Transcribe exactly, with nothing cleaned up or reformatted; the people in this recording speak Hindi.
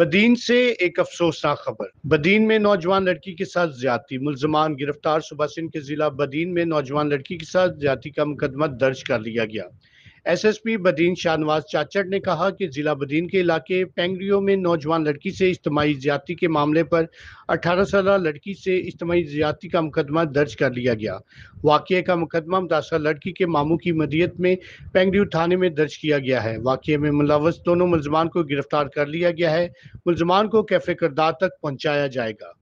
बदीन से एक अफसोसनाक खबर। बदीन में नौजवान लड़की के साथ ज्यादती, मुल्जमान गिरफ्तार। सुबह सिंध के जिला बदीन में नौजवान लड़की के साथ ज्यादती का मुकदमा दर्ज कर लिया गया। S S P Badin Shahnawaz Chachar ने कहा कि जिला बदीन के इलाके पेंगरियो में नौजवान लड़की से इज्तिमाई ज्यादती के मामले पर अठारह साला लड़की से इज्तिमाई ज्यादती का मुकदमा दर्ज कर लिया गया। वाक़े का मुकदमा मुतासर लड़की के मामू की मदियत में पेंगरियो थाने में दर्ज किया गया है। वाक़े में मुलवस दोनों मुलजमान को गिरफ्तार कर लिया गया है। मुलजमान को कैफे करदार तक पहुँचाया जाएगा।